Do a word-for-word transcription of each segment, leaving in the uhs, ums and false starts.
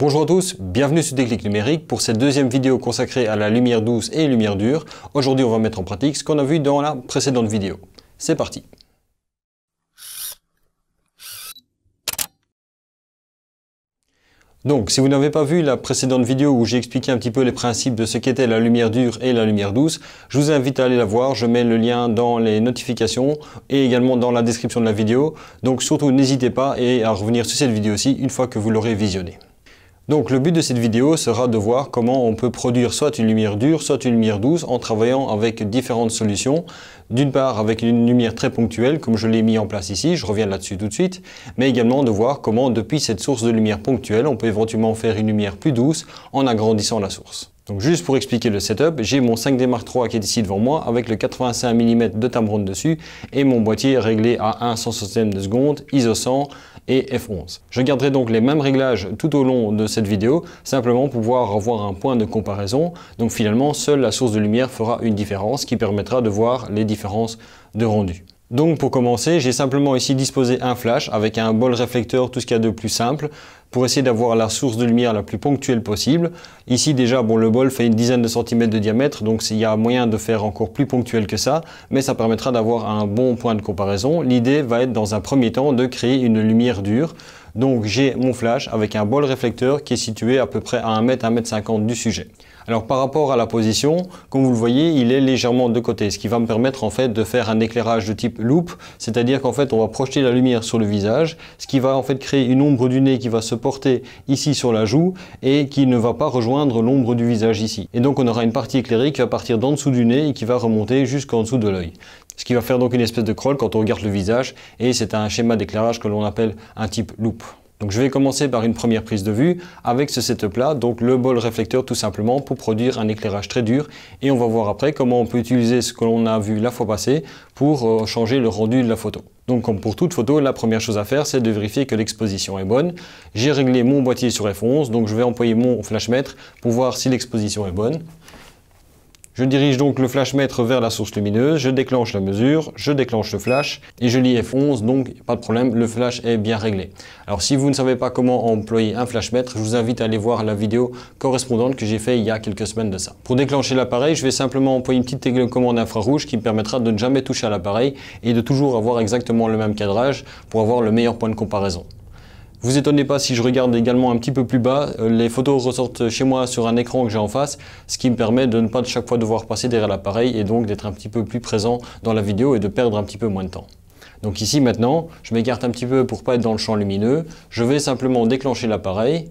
Bonjour à tous, bienvenue sur Déclic Numérique pour cette deuxième vidéo consacrée à la lumière douce et lumière dure. Aujourd'hui, on va mettre en pratique ce qu'on a vu dans la précédente vidéo. C'est parti! Donc, si vous n'avez pas vu la précédente vidéo où j'ai expliqué un petit peu les principes de ce qu'était la lumière dure et la lumière douce, je vous invite à aller la voir, je mets le lien dans les notifications et également dans la description de la vidéo. Donc surtout n'hésitez pas et à revenir sur cette vidéo-ci une fois que vous l'aurez visionnée. Donc le but de cette vidéo sera de voir comment on peut produire soit une lumière dure, soit une lumière douce en travaillant avec différentes solutions. D'une part avec une lumière très ponctuelle comme je l'ai mis en place ici, je reviens là-dessus tout de suite, mais également de voir comment depuis cette source de lumière ponctuelle on peut éventuellement faire une lumière plus douce en agrandissant la source. Donc juste pour expliquer le setup, j'ai mon cinq D Mark trois qui est ici devant moi avec le quatre-vingt-cinq millimètres de Tamron dessus et mon boîtier réglé à un cent soixantième de seconde, I S O cent et F onze. Je garderai donc les mêmes réglages tout au long de cette vidéo simplement pour pouvoir avoir un point de comparaison. Donc finalement seule la source de lumière fera une différence qui permettra de voir les différences de rendu. Donc pour commencer, j'ai simplement ici disposé un flash avec un bol réflecteur, tout ce qu'il y a de plus simple, pour essayer d'avoir la source de lumière la plus ponctuelle possible. Ici déjà, bon, le bol fait une dizaine de centimètres de diamètre, donc il y a moyen de faire encore plus ponctuel que ça, mais ça permettra d'avoir un bon point de comparaison. L'idée va être dans un premier temps de créer une lumière dure. Donc j'ai mon flash avec un bol réflecteur qui est situé à peu près à un mètre, un mètre cinquante du sujet. Alors par rapport à la position, comme vous le voyez, il est légèrement de côté, ce qui va me permettre en fait de faire un éclairage de type loupe, c'est-à-dire qu'en fait on va projeter la lumière sur le visage, ce qui va en fait créer une ombre du nez qui va se porter ici sur la joue et qui ne va pas rejoindre l'ombre du visage ici. Et donc on aura une partie éclairée qui va partir d'en dessous du nez et qui va remonter jusqu'en dessous de l'œil. Ce qui va faire donc une espèce de crawl quand on regarde le visage et c'est un schéma d'éclairage que l'on appelle un type loupe. Donc je vais commencer par une première prise de vue avec ce setup là, donc le bol réflecteur tout simplement pour produire un éclairage très dur et on va voir après comment on peut utiliser ce que l'on a vu la fois passée pour changer le rendu de la photo. Donc comme pour toute photo, la première chose à faire c'est de vérifier que l'exposition est bonne. J'ai réglé mon boîtier sur F onze, donc je vais employer mon flashmètre pour voir si l'exposition est bonne. Je dirige donc le flashmètre vers la source lumineuse, je déclenche la mesure, je déclenche le flash et je lis F onze, donc pas de problème, le flash est bien réglé. Alors si vous ne savez pas comment employer un flashmètre, je vous invite à aller voir la vidéo correspondante que j'ai fait il y a quelques semaines de ça. Pour déclencher l'appareil, je vais simplement employer une petite télécommande infrarouge qui me permettra de ne jamais toucher à l'appareil et de toujours avoir exactement le même cadrage pour avoir le meilleur point de comparaison. Vous étonnez pas si je regarde également un petit peu plus bas, les photos ressortent chez moi sur un écran que j'ai en face, ce qui me permet de ne pas chaque fois devoir passer derrière l'appareil et donc d'être un petit peu plus présent dans la vidéo et de perdre un petit peu moins de temps. Donc ici maintenant, je m'écarte un petit peu pour pas être dans le champ lumineux, je vais simplement déclencher l'appareil.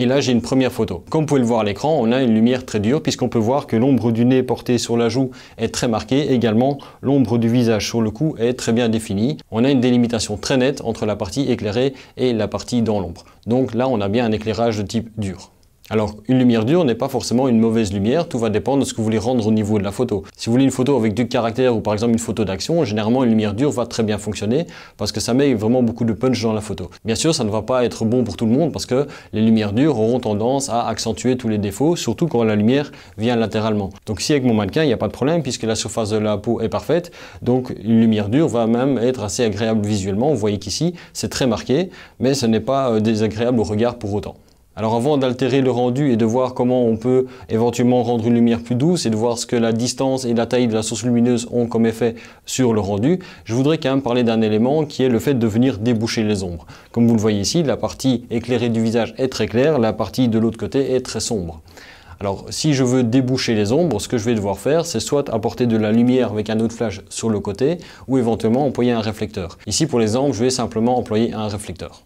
Et là, j'ai une première photo. Comme vous pouvez le voir à l'écran, on a une lumière très dure puisqu'on peut voir que l'ombre du nez portée sur la joue est très marquée. Également, l'ombre du visage sur le cou est très bien définie. On a une délimitation très nette entre la partie éclairée et la partie dans l'ombre. Donc là, on a bien un éclairage de type dur. Alors, une lumière dure n'est pas forcément une mauvaise lumière, tout va dépendre de ce que vous voulez rendre au niveau de la photo. Si vous voulez une photo avec du caractère ou par exemple une photo d'action, généralement une lumière dure va très bien fonctionner parce que ça met vraiment beaucoup de punch dans la photo. Bien sûr, ça ne va pas être bon pour tout le monde parce que les lumières dures auront tendance à accentuer tous les défauts, surtout quand la lumière vient latéralement. Donc si avec mon mannequin, il n'y a pas de problème puisque la surface de la peau est parfaite, donc une lumière dure va même être assez agréable visuellement. Vous voyez qu'ici, c'est très marqué, mais ce n'est pas désagréable au regard pour autant. Alors avant d'altérer le rendu et de voir comment on peut éventuellement rendre une lumière plus douce et de voir ce que la distance et la taille de la source lumineuse ont comme effet sur le rendu, je voudrais quand même parler d'un élément qui est le fait de venir déboucher les ombres. Comme vous le voyez ici, la partie éclairée du visage est très claire, la partie de l'autre côté est très sombre. Alors si je veux déboucher les ombres, ce que je vais devoir faire, c'est soit apporter de la lumière avec un autre flash sur le côté ou éventuellement employer un réflecteur. Ici pour les ombres, je vais simplement employer un réflecteur.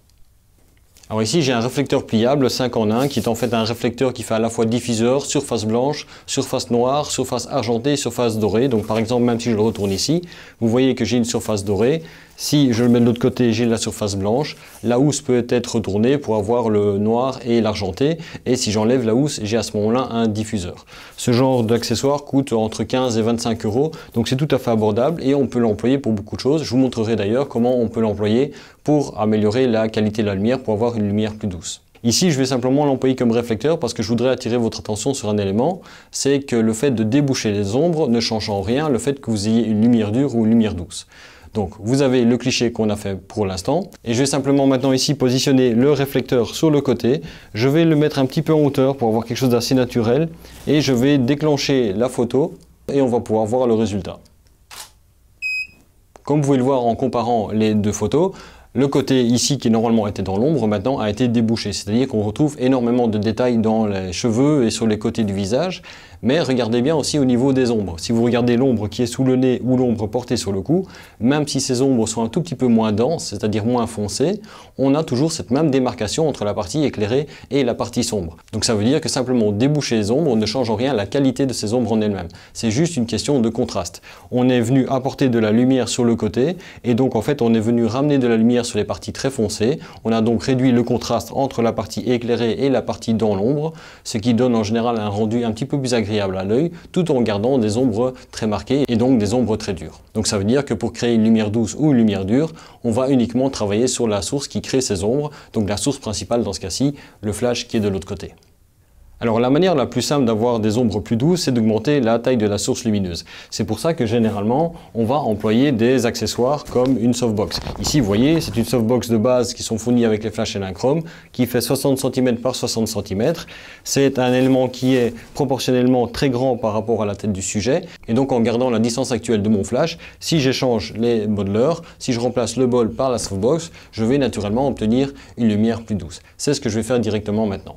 Alors ici j'ai un réflecteur pliable cinq en un qui est en fait un réflecteur qui fait à la fois diffuseur, surface blanche, surface noire, surface argentée, surface dorée. Donc par exemple même si je le retourne ici, vous voyez que j'ai une surface dorée. Si je le mets de l'autre côté, j'ai la surface blanche. La housse peut être retournée pour avoir le noir et l'argenté. Et si j'enlève la housse, j'ai à ce moment-là un diffuseur. Ce genre d'accessoire coûte entre quinze et vingt-cinq euros. Donc c'est tout à fait abordable et on peut l'employer pour beaucoup de choses. Je vous montrerai d'ailleurs comment on peut l'employer pour améliorer la qualité de la lumière, pour avoir une lumière plus douce. Ici, je vais simplement l'employer comme réflecteur parce que je voudrais attirer votre attention sur un élément, c'est que le fait de déboucher les ombres ne change en rien le fait que vous ayez une lumière dure ou une lumière douce. Donc vous avez le cliché qu'on a fait pour l'instant, et je vais simplement maintenant ici positionner le réflecteur sur le côté. Je vais le mettre un petit peu en hauteur pour avoir quelque chose d'assez naturel, et je vais déclencher la photo et on va pouvoir voir le résultat. Comme vous pouvez le voir en comparant les deux photos, le côté ici qui normalement était dans l'ombre maintenant a été débouché, c'est-à-dire qu'on retrouve énormément de détails dans les cheveux et sur les côtés du visage, mais regardez bien aussi au niveau des ombres. Si vous regardez l'ombre qui est sous le nez ou l'ombre portée sur le cou, même si ces ombres sont un tout petit peu moins denses, c'est-à-dire moins foncées, on a toujours cette même démarcation entre la partie éclairée et la partie sombre. Donc ça veut dire que simplement déboucher les ombres ne change en rien la qualité de ces ombres en elles-mêmes, c'est juste une question de contraste. On est venu apporter de la lumière sur le côté, et donc en fait on est venu ramener de la lumière sur les parties très foncées. On a donc réduit le contraste entre la partie éclairée et la partie dans l'ombre, ce qui donne en général un rendu un petit peu plus agréable à l'œil, tout en gardant des ombres très marquées et donc des ombres très dures. Donc ça veut dire que pour créer une lumière douce ou une lumière dure, on va uniquement travailler sur la source qui crée ces ombres, donc la source principale dans ce cas-ci, le flash qui est de l'autre côté. Alors la manière la plus simple d'avoir des ombres plus douces, c'est d'augmenter la taille de la source lumineuse. C'est pour ça que généralement, on va employer des accessoires comme une softbox. Ici, vous voyez, c'est une softbox de base qui sont fournies avec les flashs Elinchrome, qui fait soixante centimètres par soixante centimètres. C'est un élément qui est proportionnellement très grand par rapport à la tête du sujet. Et donc en gardant la distance actuelle de mon flash, si j'échange les modeleurs, si je remplace le bol par la softbox, je vais naturellement obtenir une lumière plus douce. C'est ce que je vais faire directement maintenant.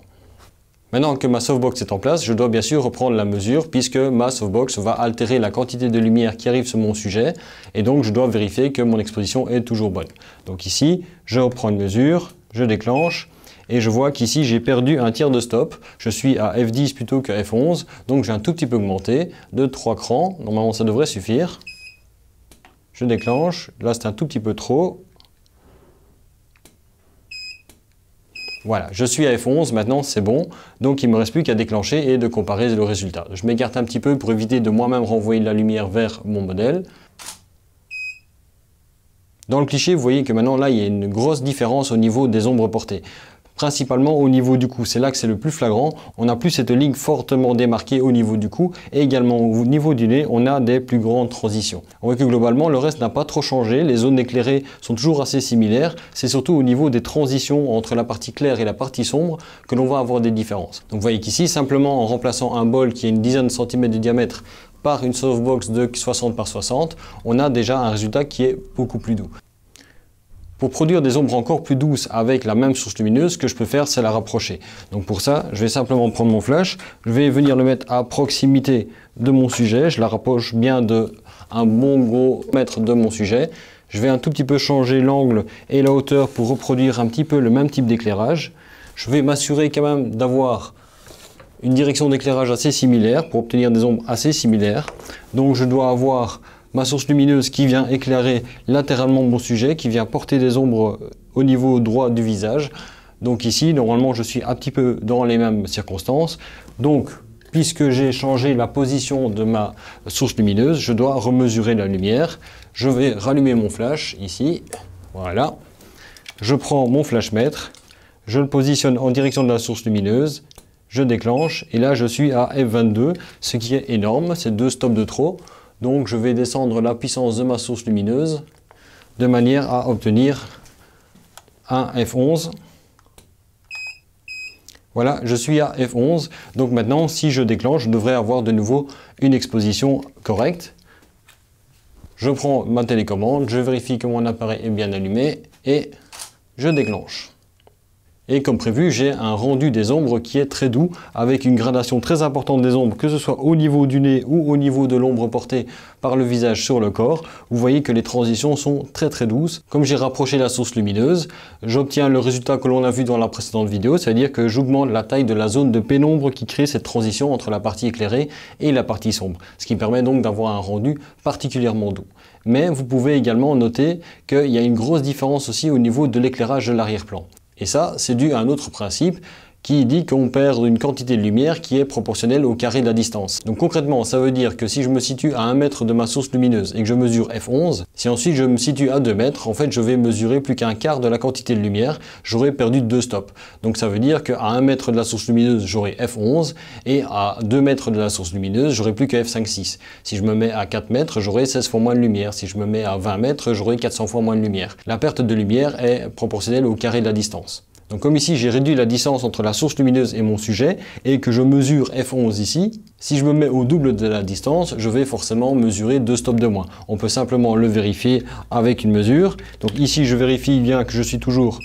Maintenant que ma softbox est en place, je dois bien sûr reprendre la mesure puisque ma softbox va altérer la quantité de lumière qui arrive sur mon sujet et donc je dois vérifier que mon exposition est toujours bonne. Donc ici, je reprends une mesure, je déclenche et je vois qu'ici j'ai perdu un tiers de stop. Je suis à F dix plutôt que F onze, donc j'ai un tout petit peu augmenté de trois crans. Normalement ça devrait suffire. Je déclenche, là c'est un tout petit peu trop. Voilà, je suis à F onze, maintenant c'est bon, donc il ne me reste plus qu'à déclencher et de comparer le résultat. Je m'écarte un petit peu pour éviter de moi-même renvoyer de la lumière vers mon modèle. Dans le cliché, vous voyez que maintenant là, il y a une grosse différence au niveau des ombres portées. Principalement au niveau du cou, c'est là que c'est le plus flagrant. On n'a plus cette ligne fortement démarquée au niveau du cou et également au niveau du nez, on a des plus grandes transitions. On voit que globalement, le reste n'a pas trop changé, les zones éclairées sont toujours assez similaires. C'est surtout au niveau des transitions entre la partie claire et la partie sombre que l'on va avoir des différences. Donc vous voyez qu'ici, simplement en remplaçant un bol qui a une dizaine de centimètres de diamètre par une softbox de soixante par soixante, on a déjà un résultat qui est beaucoup plus doux. Pour produire des ombres encore plus douces avec la même source lumineuse, ce que je peux faire, c'est la rapprocher. Donc pour ça, je vais simplement prendre mon flash, je vais venir le mettre à proximité de mon sujet, je la rapproche bien de un bon gros mètre de mon sujet. Je vais un tout petit peu changer l'angle et la hauteur pour reproduire un petit peu le même type d'éclairage. Je vais m'assurer quand même d'avoir une direction d'éclairage assez similaire pour obtenir des ombres assez similaires. Donc je dois avoir ma source lumineuse qui vient éclairer latéralement mon sujet, qui vient porter des ombres au niveau droit du visage. Donc ici, normalement, je suis un petit peu dans les mêmes circonstances. Donc, puisque j'ai changé la position de ma source lumineuse, je dois remesurer la lumière. Je vais rallumer mon flash ici. Voilà. Je prends mon flashmètre, je le positionne en direction de la source lumineuse, je déclenche et là, je suis à F vingt-deux, ce qui est énorme, c'est deux stops de trop. Donc je vais descendre la puissance de ma source lumineuse de manière à obtenir un F onze. Voilà, je suis à F onze. Donc maintenant, si je déclenche, je devrais avoir de nouveau une exposition correcte. Je prends ma télécommande, je vérifie que mon appareil est bien allumé et je déclenche. Et comme prévu, j'ai un rendu des ombres qui est très doux, avec une gradation très importante des ombres, que ce soit au niveau du nez ou au niveau de l'ombre portée par le visage sur le corps. Vous voyez que les transitions sont très très douces. Comme j'ai rapproché la source lumineuse, j'obtiens le résultat que l'on a vu dans la précédente vidéo, c'est-à-dire que j'augmente la taille de la zone de pénombre qui crée cette transition entre la partie éclairée et la partie sombre, ce qui permet donc d'avoir un rendu particulièrement doux. Mais vous pouvez également noter qu'il y a une grosse différence aussi au niveau de l'éclairage de l'arrière-plan. Et ça, c'est dû à un autre principe qui dit qu'on perd une quantité de lumière qui est proportionnelle au carré de la distance. Donc concrètement, ça veut dire que si je me situe à un mètre de ma source lumineuse et que je mesure f onze, si ensuite je me situe à deux mètres, en fait je vais mesurer plus qu'un quart de la quantité de lumière, j'aurai perdu deux stops. Donc ça veut dire qu'à un mètre de la source lumineuse, j'aurai f onze, et à deux mètres de la source lumineuse, j'aurai plus que f cinq six. Si je me mets à quatre mètres, j'aurai seize fois moins de lumière. Si je me mets à vingt mètres, j'aurai quatre cents fois moins de lumière. La perte de lumière est proportionnelle au carré de la distance. Donc comme ici j'ai réduit la distance entre la source lumineuse et mon sujet et que je mesure f onze ici, si je me mets au double de la distance, je vais forcément mesurer deux stops de moins. On peut simplement le vérifier avec une mesure. Donc ici je vérifie bien que je suis toujours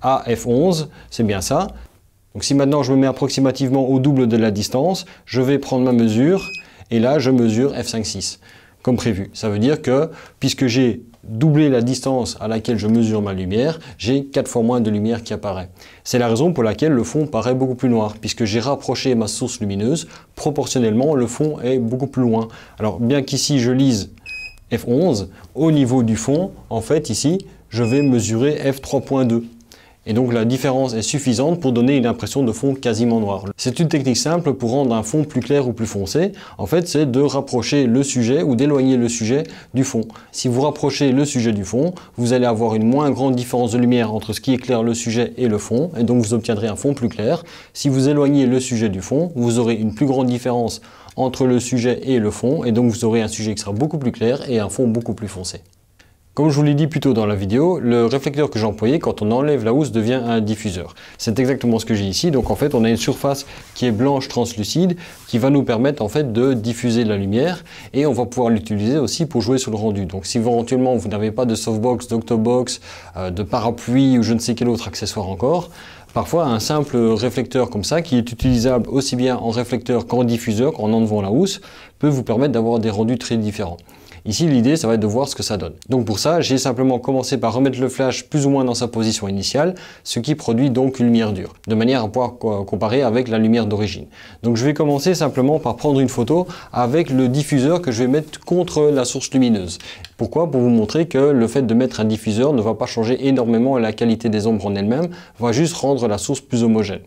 à f onze, c'est bien ça. Donc si maintenant je me mets approximativement au double de la distance, je vais prendre ma mesure et là je mesure f cinq six comme prévu. Ça veut dire que puisque j'ai doubler la distance à laquelle je mesure ma lumière, j'ai quatre fois moins de lumière qui apparaît. C'est la raison pour laquelle le fond paraît beaucoup plus noir, puisque j'ai rapproché ma source lumineuse, proportionnellement le fond est beaucoup plus loin. Alors bien qu'ici je lise f onze, au niveau du fond, en fait ici, je vais mesurer f trois point deux. Et donc la différence est suffisante pour donner une impression de fond quasiment noir. C'est une technique simple pour rendre un fond plus clair ou plus foncé. En fait, c'est de rapprocher le sujet ou d'éloigner le sujet du fond. Si vous rapprochez le sujet du fond, vous allez avoir une moins grande différence de lumière entre ce qui éclaire le sujet et le fond, et donc vous obtiendrez un fond plus clair. Si vous éloignez le sujet du fond, vous aurez une plus grande différence entre le sujet et le fond, et donc vous aurez un sujet qui sera beaucoup plus clair et un fond beaucoup plus foncé. Comme je vous l'ai dit plus tôt dans la vidéo, le réflecteur que j'ai employé, quand on enlève la housse, devient un diffuseur. C'est exactement ce que j'ai ici. Donc en fait, on a une surface qui est blanche translucide, qui va nous permettre en fait de diffuser de la lumière, et on va pouvoir l'utiliser aussi pour jouer sur le rendu. Donc si éventuellement vous n'avez pas de softbox, d'octobox, euh, de parapluie ou je ne sais quel autre accessoire encore, parfois, un simple réflecteur comme ça, qui est utilisable aussi bien en réflecteur qu'en diffuseur, en enlevant la housse, peut vous permettre d'avoir des rendus très différents. Ici, l'idée, ça va être de voir ce que ça donne. Donc pour ça, j'ai simplement commencé par remettre le flash plus ou moins dans sa position initiale, ce qui produit donc une lumière dure, de manière à pouvoir comparer avec la lumière d'origine. Donc je vais commencer simplement par prendre une photo avec le diffuseur que je vais mettre contre la source lumineuse. Pourquoi? Pour vous montrer que le fait de mettre un diffuseur ne va pas changer énormément la qualité des ombres en elle-même, va juste rendre la source plus homogène.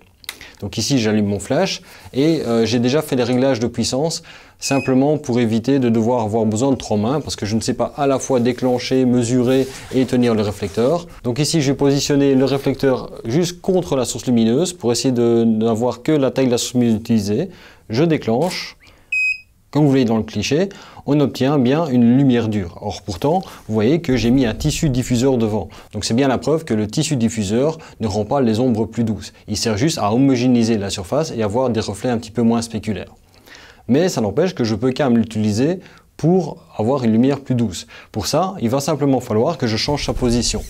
Donc ici, j'allume mon flash et euh, j'ai déjà fait des réglages de puissance simplement pour éviter de devoir avoir besoin de trois mains parce que je ne sais pas à la fois déclencher, mesurer et tenir le réflecteur. Donc ici, je vais positionner le réflecteur juste contre la source lumineuse pour essayer de n'avoir que la taille de la source lumineuse utilisée. Je déclenche. Comme vous voyez dans le cliché, on obtient bien une lumière dure. Or pourtant, vous voyez que j'ai mis un tissu diffuseur devant. Donc c'est bien la preuve que le tissu diffuseur ne rend pas les ombres plus douces. Il sert juste à homogénéiser la surface et avoir des reflets un petit peu moins spéculaires. Mais ça n'empêche que je peux quand même l'utiliser pour avoir une lumière plus douce. Pour ça, il va simplement falloir que je change sa position.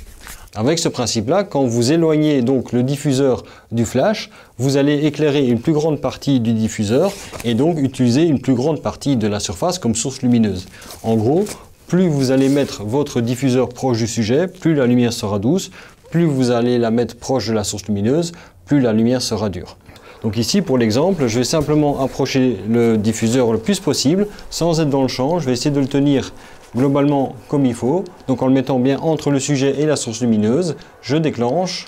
Avec ce principe-là, quand vous éloignez donc le diffuseur du flash, vous allez éclairer une plus grande partie du diffuseur et donc utiliser une plus grande partie de la surface comme source lumineuse. En gros, plus vous allez mettre votre diffuseur proche du sujet, plus la lumière sera douce, plus vous allez la mettre proche de la source lumineuse, plus la lumière sera dure. Donc ici, pour l'exemple, je vais simplement approcher le diffuseur le plus possible, sans être dans le champ, je vais essayer de le tenir globalement comme il faut, donc en le mettant bien entre le sujet et la source lumineuse, je déclenche.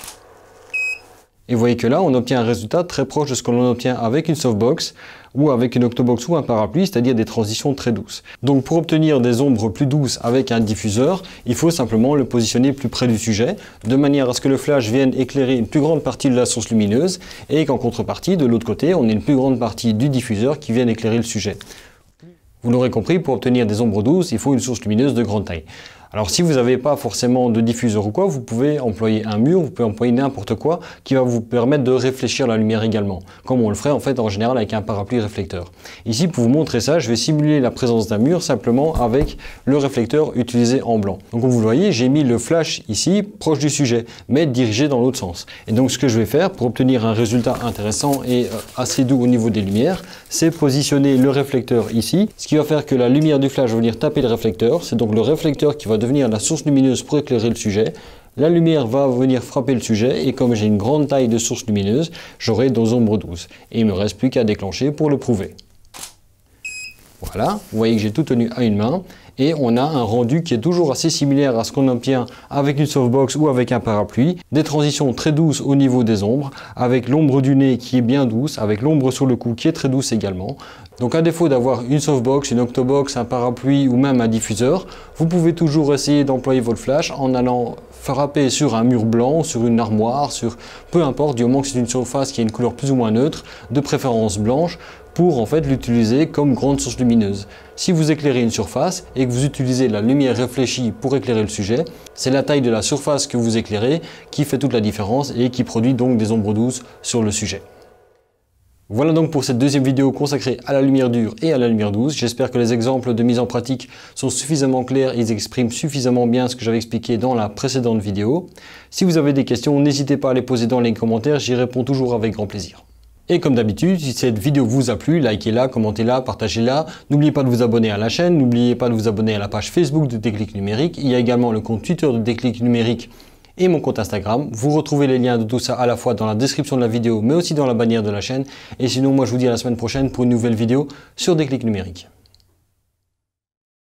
Et vous voyez que là, on obtient un résultat très proche de ce que l'on obtient avec une softbox ou avec une octobox ou un parapluie, c'est-à-dire des transitions très douces. Donc pour obtenir des ombres plus douces avec un diffuseur, il faut simplement le positionner plus près du sujet, de manière à ce que le flash vienne éclairer une plus grande partie de la source lumineuse et qu'en contrepartie, de l'autre côté, on ait une plus grande partie du diffuseur qui vienne éclairer le sujet. Vous l'aurez compris, pour obtenir des ombres douces, il faut une source lumineuse de grande taille. Alors si vous n'avez pas forcément de diffuseur ou quoi, vous pouvez employer un mur, vous pouvez employer n'importe quoi qui va vous permettre de réfléchir la lumière également, comme on le ferait en fait en général avec un parapluie réflecteur. Ici, pour vous montrer ça, je vais simuler la présence d'un mur simplement avec le réflecteur utilisé en blanc. Donc comme vous le voyez, j'ai mis le flash ici, proche du sujet, mais dirigé dans l'autre sens. Et donc ce que je vais faire pour obtenir un résultat intéressant et assez doux au niveau des lumières, c'est positionner le réflecteur ici, ce qui va faire que la lumière du flash va venir taper le réflecteur, c'est donc le réflecteur qui va devenir la source lumineuse pour éclairer le sujet. La lumière va venir frapper le sujet et comme j'ai une grande taille de source lumineuse, j'aurai des ombres douces. Et il ne me reste plus qu'à déclencher pour le prouver. Voilà, vous voyez que j'ai tout tenu à une main et on a un rendu qui est toujours assez similaire à ce qu'on obtient avec une softbox ou avec un parapluie. Des transitions très douces au niveau des ombres, avec l'ombre du nez qui est bien douce, avec l'ombre sur le cou qui est très douce également. Donc à défaut d'avoir une softbox, une octobox, un parapluie ou même un diffuseur, vous pouvez toujours essayer d'employer votre flash en allant frapper sur un mur blanc, sur une armoire, sur peu importe, du moment que c'est une surface qui a une couleur plus ou moins neutre, de préférence blanche, pour en fait l'utiliser comme grande source lumineuse. Si vous éclairez une surface et que vous utilisez la lumière réfléchie pour éclairer le sujet, c'est la taille de la surface que vous éclairez qui fait toute la différence et qui produit donc des ombres douces sur le sujet. Voilà donc pour cette deuxième vidéo consacrée à la lumière dure et à la lumière douce. J'espère que les exemples de mise en pratique sont suffisamment clairs et ils expriment suffisamment bien ce que j'avais expliqué dans la précédente vidéo. Si vous avez des questions, n'hésitez pas à les poser dans les commentaires, j'y réponds toujours avec grand plaisir. Et comme d'habitude, si cette vidéo vous a plu, likez-la, commentez-la, partagez-la. N'oubliez pas de vous abonner à la chaîne, n'oubliez pas de vous abonner à la page Facebook de Déclic Numérique. Il y a également le compte Twitter de Déclic Numérique et mon compte Instagram. Vous retrouvez les liens de tout ça à la fois dans la description de la vidéo, mais aussi dans la bannière de la chaîne. Et sinon, moi je vous dis à la semaine prochaine pour une nouvelle vidéo sur Déclic Numérique.